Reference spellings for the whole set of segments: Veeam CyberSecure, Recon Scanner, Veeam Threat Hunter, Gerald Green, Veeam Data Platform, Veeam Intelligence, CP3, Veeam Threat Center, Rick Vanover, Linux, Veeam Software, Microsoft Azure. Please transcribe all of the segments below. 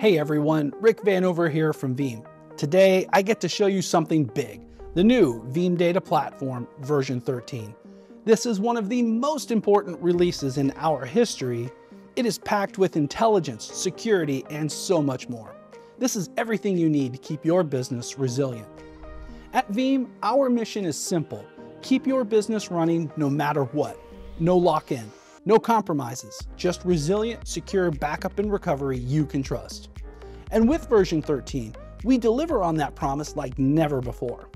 Hey everyone, Rick Vanover here from Veeam. Today, I get to show you something big, the new Veeam Data Platform version 13. This is one of the most important releases in our history. It is packed with intelligence, security, and so much more. This is everything you need to keep your business resilient. At Veeam, our mission is simple. Keep your business running no matter what. No lock-in. No compromises, just resilient, secure backup and recovery you can trust. And with version 13, we deliver on that promise like never before.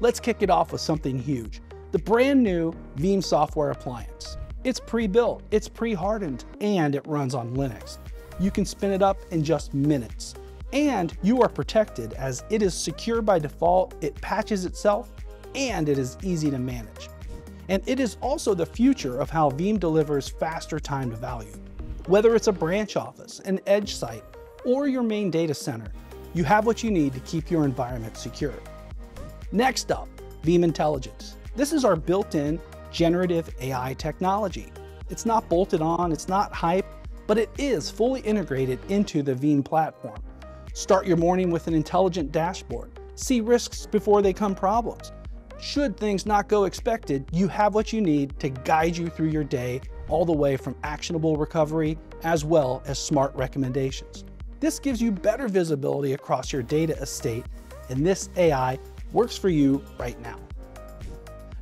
Let's kick it off with something huge, the brand new Veeam Software appliance. It's pre-built, it's pre-hardened, and it runs on Linux. You can spin it up in just minutes, and you are protected as it is secure by default, it patches itself, and it is easy to manage. And it is also the future of how Veeam delivers faster time to value. Whether it's a branch office, an edge site, or your main data center, you have what you need to keep your environment secure. Next up, Veeam Intelligence. This is our built-in generative AI technology. It's not bolted on, it's not hype, but it is fully integrated into the Veeam platform. Start your morning with an intelligent dashboard. See risks before they become problems. Should things not go expected, you have what you need to guide you through your day, all the way from actionable recovery as well as smart recommendations. This gives you better visibility across your data estate, and this AI works for you right now.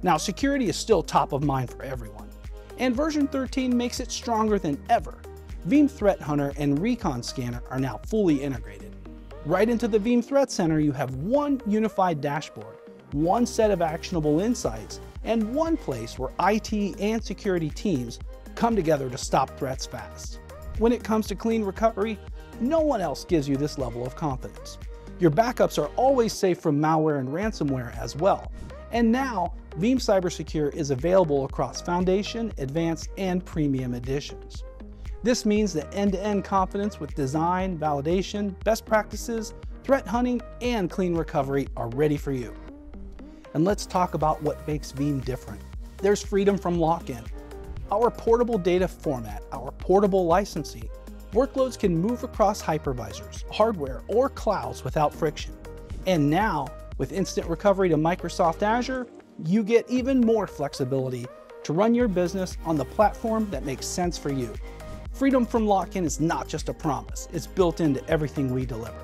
Now, security is still top of mind for everyone, and version 13 makes it stronger than ever. Veeam Threat Hunter and Recon Scanner are now fully integrated. Right into the Veeam Threat Center, you have one unified dashboard, one set of actionable insights, and one place where IT and security teams come together to stop threats fast. When it comes to clean recovery, no one else gives you this level of confidence. Your backups are always safe from malware and ransomware as well. And now, Veeam CyberSecure is available across Foundation, Advanced, and Premium editions. This means the end-to-end confidence with design, validation, best practices, threat hunting, and clean recovery are ready for you. And let's talk about what makes Veeam different. There's freedom from lock-in. Our portable data format, our portable licensing, workloads can move across hypervisors, hardware, or clouds without friction. And now, with instant recovery to Microsoft Azure, you get even more flexibility to run your business on the platform that makes sense for you. Freedom from lock-in is not just a promise, it's built into everything we deliver.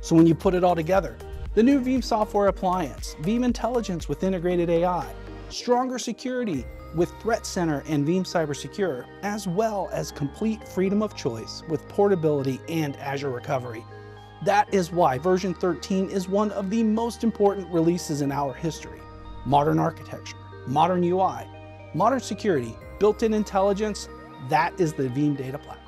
So when you put it all together, the new Veeam Software appliance, Veeam Intelligence with integrated AI, stronger security with Threat Center and Veeam CyberSecure, as well as complete freedom of choice with portability and Azure recovery. That is why version 13 is one of the most important releases in our history. Modern architecture, modern UI, modern security, built-in intelligence, that is the Veeam Data Platform.